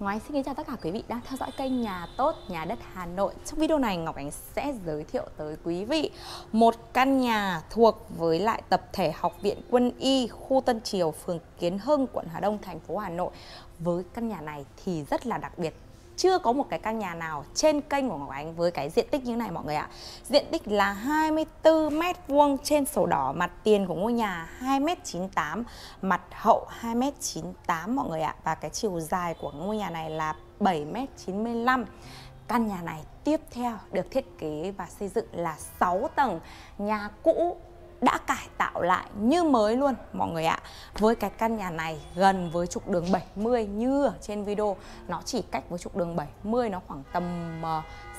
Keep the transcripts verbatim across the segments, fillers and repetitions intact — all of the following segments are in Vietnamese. Ngọc Ánh xin kính chào tất cả quý vị đang theo dõi kênh Nhà Tốt Nhà Đất Hà Nội. Trong video này Ngọc Ánh sẽ giới thiệu tới quý vị một căn nhà thuộc với lại tập thể Học viện Quân y khu Tân Triều, phường Kiến Hưng, quận Hà Đông, thành phố Hà Nội. Với căn nhà này thì rất là đặc biệt. Chưa có một cái căn nhà nào trên kênh của Ngọc Ánh với cái diện tích như thế này mọi người ạ. Diện tích là hai mươi tư mét vuông, trên sổ đỏ mặt tiền của ngôi nhà hai mét chín mươi tám, mặt hậu hai mét chín mươi tám mọi người ạ. Và cái chiều dài của ngôi nhà này là bảy mét chín mươi lăm. Căn nhà này tiếp theo được thiết kế và xây dựng là sáu tầng, nhà cũ đã cải tạo lại như mới luôn mọi người ạ. Với cái căn nhà này gần với trục đường bảy mươi như ở trên video, nó chỉ cách với trục đường bảy mươi nó khoảng tầm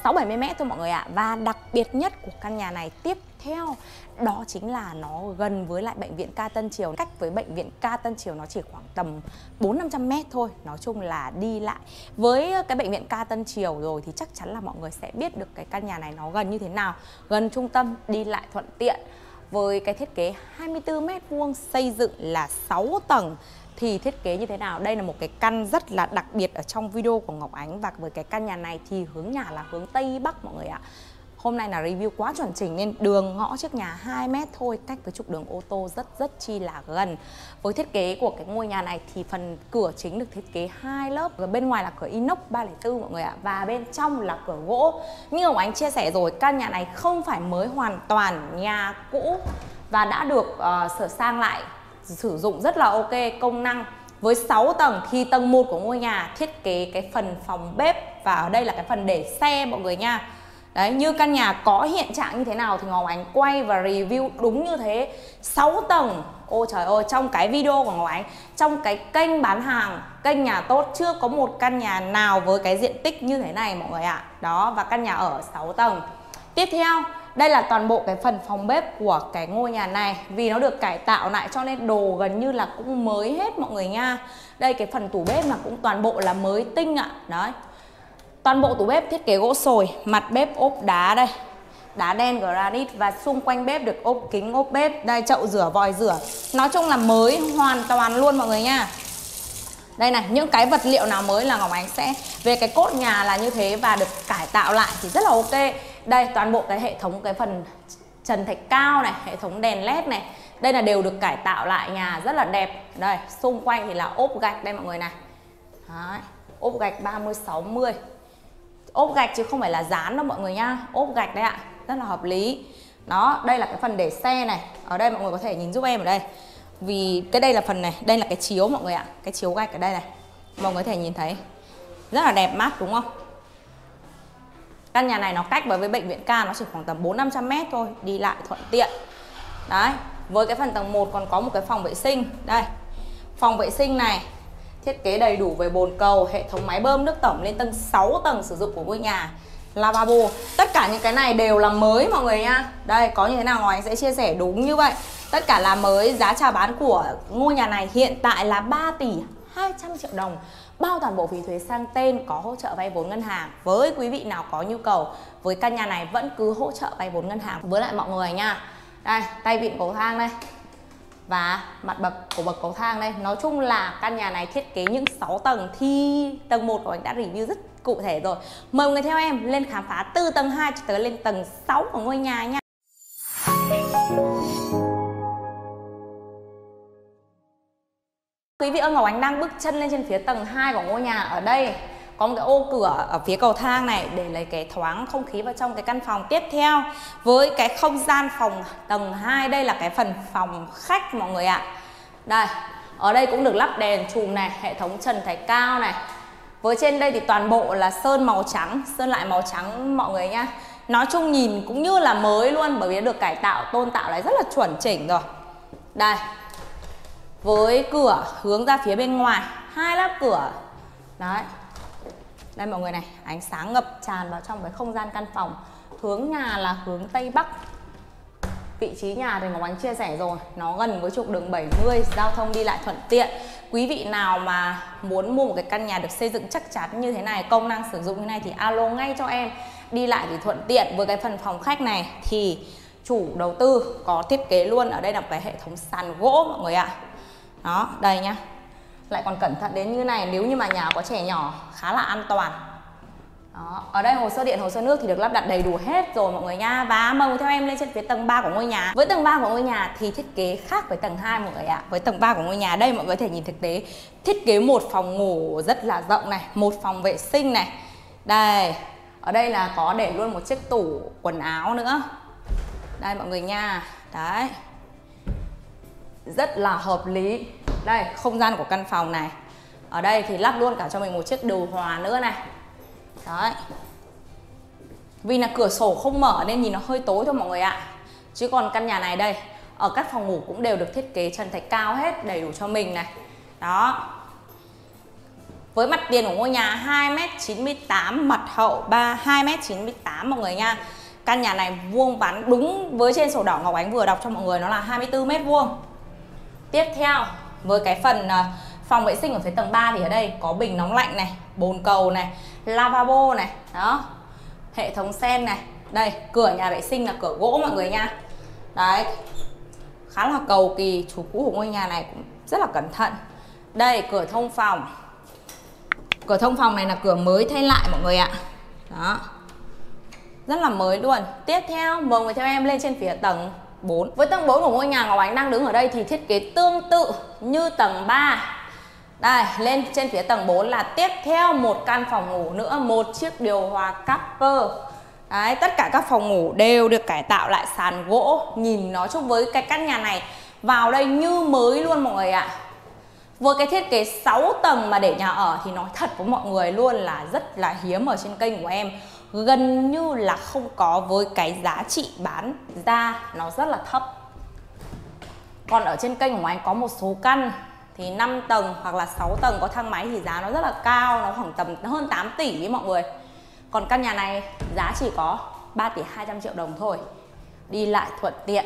sáu bảy mươi mét thôi mọi người ạ. Và đặc biệt nhất của căn nhà này tiếp theo đó chính là nó gần với lại bệnh viện K Tân Triều. Cách với bệnh viện K Tân Triều nó chỉ khoảng tầm bốn trăm năm mươi mét thôi. Nói chung là đi lại với cái bệnh viện K Tân Triều rồi thì chắc chắn là mọi người sẽ biết được cái căn nhà này nó gần như thế nào, gần trung tâm, đi lại thuận tiện. Với cái thiết kế hai mươi tư mét vuông, xây dựng là sáu tầng thì thiết kế như thế nào? Đây là một cái căn rất là đặc biệt ở trong video của Ngọc Ánh. Và với cái căn nhà này thì hướng nhà là hướng Tây Bắc mọi người ạ. Hôm nay là review quá chuẩn chỉnh nên đường ngõ trước nhà hai mét thôi, cách với trục đường ô tô rất rất chi là gần. Với thiết kế của cái ngôi nhà này thì phần cửa chính được thiết kế hai lớp, ở bên ngoài là cửa inox ba không bốn mọi người ạ, và bên trong là cửa gỗ. Như Ngọc Ánh chia sẻ rồi, căn nhà này không phải mới hoàn toàn, nhà cũ và đã được uh, sửa sang lại, sử dụng rất là ok công năng. Với sáu tầng thì tầng một của ngôi nhà thiết kế cái phần phòng bếp, và ở đây là cái phần để xe mọi người nha. Đấy, như căn nhà có hiện trạng như thế nào thì Ngọc Ánh quay và review đúng như thế. Sáu tầng, ôi trời ơi, trong cái video của Ngọc Ánh, trong cái kênh bán hàng, kênh Nhà Tốt chưa có một căn nhà nào với cái diện tích như thế này mọi người ạ. Đó, và căn nhà ở sáu tầng. Tiếp theo, đây là toàn bộ cái phần phòng bếp của cái ngôi nhà này. Vì nó được cải tạo lại cho nên đồ gần như là cũng mới hết mọi người nha. Đây, cái phần tủ bếp là cũng toàn bộ là mới tinh ạ. Đấy, toàn bộ tủ bếp thiết kế gỗ sồi, mặt bếp ốp đá đây, đá đen granite, và xung quanh bếp được ốp kính ốp bếp. Đây, chậu rửa, vòi rửa, nói chung là mới hoàn toàn luôn mọi người nha. Đây này, những cái vật liệu nào mới là Ngọc Ánh sẽ về cái cốt nhà là như thế và được cải tạo lại thì rất là ok. Đây, toàn bộ cái hệ thống cái phần trần thạch cao này, hệ thống đèn led này, đây là đều được cải tạo lại, nhà rất là đẹp. Đây, xung quanh thì là ốp gạch đây mọi người này. Đấy, ốp gạch ba mươi sáu mươi, ốp gạch chứ không phải là dán đâu mọi người nha, ốp gạch đấy ạ, rất là hợp lý. Đó, đây là cái phần để xe này, ở đây mọi người có thể nhìn giúp em ở đây, vì cái đây là phần này, đây là cái chiếu mọi người ạ, cái chiếu gạch ở đây này, mọi người có thể nhìn thấy rất là đẹp mắt đúng không? Căn nhà này nó cách với bệnh viện K nó chỉ khoảng tầm bốn trăm năm mươi mét thôi, đi lại thuận tiện. Đấy, với cái phần tầng một còn có một cái phòng vệ sinh, đây, phòng vệ sinh này thiết kế đầy đủ về bồn cầu, hệ thống máy bơm nước tổng lên tầng sáu tầng sử dụng của ngôi nhà, lavabo. Tất cả những cái này đều là mới mọi người nha. Đây, có như thế nào Ngọc Ánh sẽ chia sẻ đúng như vậy. Tất cả là mới. Giá chào bán của ngôi nhà này hiện tại là ba tỷ hai trăm triệu đồng, bao toàn bộ phí thuế sang tên, có hỗ trợ vay vốn ngân hàng. Với quý vị nào có nhu cầu với căn nhà này vẫn cứ hỗ trợ vay vốn ngân hàng với lại mọi người nha. Đây, tay vịn cầu thang đây, và mặt bậc của bậc cầu thang đây. Nói chung là căn nhà này thiết kế những sáu tầng thì tầng một của anh đã review rất cụ thể rồi. Mời mọi người theo em lên khám phá từ tầng hai cho tới lên tầng sáu của ngôi nhà nha. Quý vị ơi, Ngọc Ánh đang bước chân lên trên phía tầng hai của ngôi nhà. Ở đây có một cái ô cửa ở phía cầu thang này để lấy cái thoáng không khí vào trong cái căn phòng. Tiếp theo với cái không gian phòng tầng hai, đây là cái phần phòng khách mọi người ạ. Đây, ở đây cũng được lắp đèn chùm này, hệ thống trần thạch cao này. Với trên đây thì toàn bộ là sơn màu trắng, sơn lại màu trắng mọi người nhá. Nói chung nhìn cũng như là mới luôn, bởi vì được cải tạo, tôn tạo lại rất là chuẩn chỉnh rồi. Đây, với cửa hướng ra phía bên ngoài, hai lớp cửa. Đấy, đây mọi người này, ánh sáng ngập tràn vào trong cái không gian căn phòng. Hướng nhà là hướng Tây Bắc. Vị trí nhà thì Ngọc Ánh chia sẻ rồi, nó gần với trục đường bảy mươi, giao thông đi lại thuận tiện. Quý vị nào mà muốn mua một cái căn nhà được xây dựng chắc chắn như thế này, công năng sử dụng như này thì alo ngay cho em. Đi lại thì thuận tiện. Với cái phần phòng khách này thì chủ đầu tư có thiết kế luôn. Ở đây là một cái hệ thống sàn gỗ mọi người ạ. Đó, đây nhá, lại còn cẩn thận đến như này nếu như mà nhà có trẻ nhỏ, khá là an toàn. Đó. Ở đây hồ sơ điện, hồ sơ nước thì được lắp đặt đầy đủ hết rồi mọi người nha. Và mời theo em lên trên phía tầng ba của ngôi nhà. Với tầng ba của ngôi nhà thì thiết kế khác với tầng hai mọi người ạ. Với tầng ba của ngôi nhà đây mọi người có thể nhìn thực tế. Thiết kế một phòng ngủ rất là rộng này, một phòng vệ sinh này. Đây, ở đây là có để luôn một chiếc tủ quần áo nữa. Đây mọi người nha. Đấy, rất là hợp lý. Đây, không gian của căn phòng này. Ở đây thì lắp luôn cả cho mình một chiếc điều hòa nữa này. Đấy. Vì là cửa sổ không mở nên nhìn nó hơi tối thôi mọi người ạ. Chứ còn căn nhà này đây, ở các phòng ngủ cũng đều được thiết kế trần thạch cao hết, đầy đủ cho mình này. Đó. Với mặt tiền của ngôi nhà hai mét chín mươi tám, mặt hậu hai mét chín mươi tám mọi người nha. Căn nhà này vuông vắn đúng với trên sổ đỏ Ngọc Ánh vừa đọc cho mọi người, nó là hai mươi tư mét vuông. Tiếp theo, với cái phần phòng vệ sinh ở phía tầng ba thì ở đây có bình nóng lạnh này, bồn cầu này, lavabo này, đó, hệ thống sen này. Đây, cửa nhà vệ sinh là cửa gỗ mọi người nha. Đấy, khá là cầu kỳ, chủ cũ của ngôi nhà này cũng rất là cẩn thận. Đây, cửa thông phòng. Cửa thông phòng này là cửa mới thay lại mọi người ạ. Đó, rất là mới luôn. Tiếp theo, mời người theo em lên trên phía tầng bốn. Với tầng bốn của ngôi nhà Ngọc Ánh đang đứng ở đây thì thiết kế tương tự như tầng ba. Đây, lên trên phía tầng bốn là tiếp theo một căn phòng ngủ nữa, một chiếc điều hòa Casper. Đấy, tất cả các phòng ngủ đều được cải tạo lại sàn gỗ. Nhìn nói chung với cái căn nhà này vào đây như mới luôn mọi người ạ. Với cái thiết kế sáu tầng mà để nhà ở thì nói thật với mọi người luôn là rất là hiếm ở trên kênh của em. Gần như là không có, với cái giá trị bán ra nó rất là thấp. Còn ở trên kênh của anh có một số căn thì năm tầng hoặc là sáu tầng có thang máy thì giá nó rất là cao, nó khoảng tầm hơn tám tỷ ấy mọi người. Còn căn nhà này giá chỉ có ba tỷ hai trăm triệu đồng thôi, đi lại thuận tiện.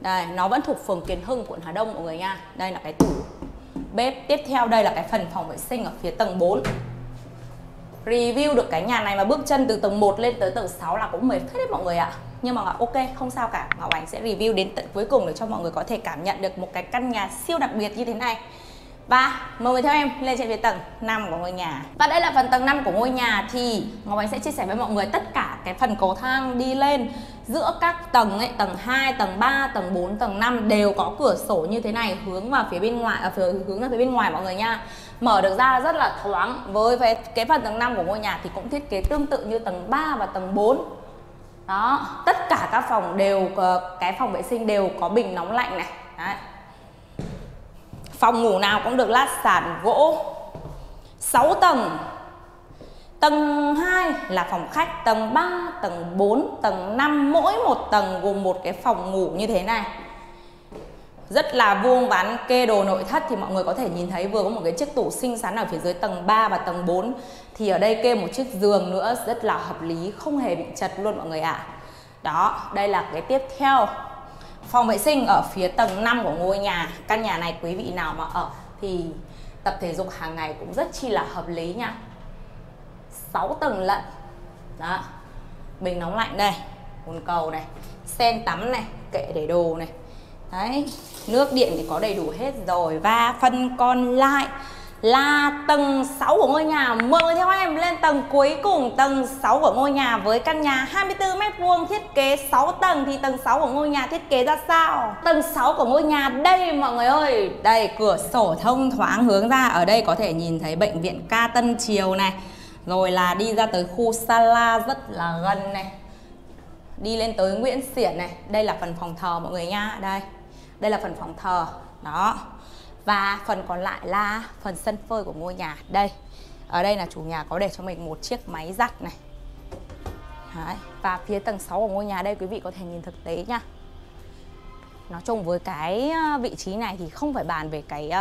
Đây, nó vẫn thuộc phường Kiến Hưng, quận Hà Đông mọi người nha. Đây là cái tủ bếp. Tiếp theo đây là cái phần phòng vệ sinh ở phía tầng bốn. Review được cái nhà này mà bước chân từ tầng một lên tới tầng sáu là cũng mệt hết đấy mọi người ạ. Nhưng mà ok, không sao cả, Ngọc Ánh sẽ review đến tận cuối cùng để cho mọi người có thể cảm nhận được một cái căn nhà siêu đặc biệt như thế này. Và mời người theo em lên trên phía tầng năm của ngôi nhà. Và đây là phần tầng năm của ngôi nhà. Thì Ngọc Ánh sẽ chia sẻ với mọi người tất cả cái phần cầu thang đi lên giữa các tầng ấy, tầng hai, tầng ba, tầng bốn, tầng năm đều có cửa sổ như thế này, hướng vào phía bên ngoài, ở phía hướng ra phía bên ngoài mọi người nha. Mở được ra rất là thoáng. Với cái phần tầng năm của ngôi nhà thì cũng thiết kế tương tự như tầng ba và tầng bốn. Đó, tất cả các phòng đều có, cái phòng vệ sinh đều có bình nóng lạnh này. Đấy. Phòng ngủ nào cũng được lát sàn gỗ. Sáu tầng. Tầng hai là phòng khách, tầng ba, tầng bốn, tầng năm, mỗi một tầng gồm một cái phòng ngủ như thế này. Rất là vuông vắn, kê đồ nội thất thì mọi người có thể nhìn thấy vừa có một cái chiếc tủ xinh xắn ở phía dưới tầng ba và tầng bốn. Thì ở đây kê một chiếc giường nữa, rất là hợp lý, không hề bị chật luôn mọi người ạ. À. Đó, đây là cái tiếp theo. Phòng vệ sinh ở phía tầng năm của ngôi nhà. Căn nhà này quý vị nào mà ở thì tập thể dục hàng ngày cũng rất chi là hợp lý nha. sáu tầng lận. Đó. Bình nóng lạnh đây, bồn cầu này, sen tắm này, kệ để đồ này. Đấy, nước điện thì có đầy đủ hết rồi. Và phần còn lại là tầng sáu của ngôi nhà. Mời theo em lên tầng cuối cùng, tầng sáu của ngôi nhà. Với căn nhà hai mươi tư mét vuông, thiết kế sáu tầng thì tầng sáu của ngôi nhà thiết kế ra sao? Tầng sáu của ngôi nhà đây mọi người ơi. Đây, cửa sổ thông thoáng hướng ra. Ở đây có thể nhìn thấy bệnh viện K Tân Triều này. Rồi là đi ra tới khu Sala rất là gần này. Đi lên tới Nguyễn Xiển này. Đây là phần phòng thờ mọi người nha. Đây, đây là phần phòng thờ. Đó. Và phần còn lại là phần sân phơi của ngôi nhà. Đây, ở đây là chủ nhà có để cho mình một chiếc máy giặt này. Đấy. Và phía tầng sáu của ngôi nhà đây quý vị có thể nhìn thực tế nha. Nói chung với cái vị trí này thì không phải bàn về cái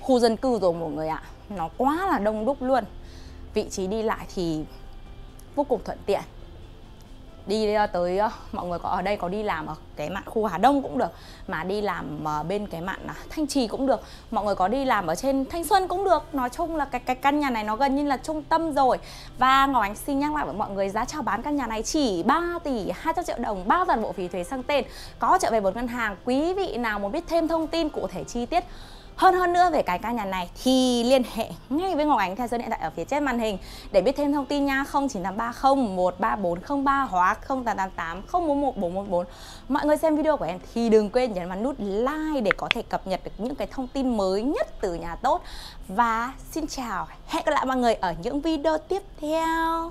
khu dân cư rồi mọi người ạ. Nó quá là đông đúc luôn. Vị trí đi lại thì vô cùng thuận tiện. Đi tới, mọi người có ở đây có đi làm ở cái mạn khu Hà Đông cũng được, mà đi làm bên cái mạn Thanh Trì cũng được, mọi người có đi làm ở trên Thanh Xuân cũng được. Nói chung là cái, cái căn nhà này nó gần như là trung tâm rồi. Và Ngọc Ánh xin nhắc lại với mọi người giá chào bán căn nhà này chỉ ba tỷ hai trăm triệu đồng, bao gồm bộ phí thuế sang tên, có trở về vốn ngân hàng. Quý vị nào muốn biết thêm thông tin cụ thể chi tiết Hơn hơn nữa về cái căn nhà này thì liên hệ ngay với Ngọc Ánh theo số điện thoại ở phía trên màn hình để biết thêm thông tin nha. Không chín tám ba không một ba bốn không ba hoặc không tám tám tám không bốn một bốn bốn bốn. Mọi người xem video của em thì đừng quên nhấn vào nút like để có thể cập nhật được những cái thông tin mới nhất từ Nhà Tốt. Và xin chào, hẹn gặp lại mọi người ở những video tiếp theo.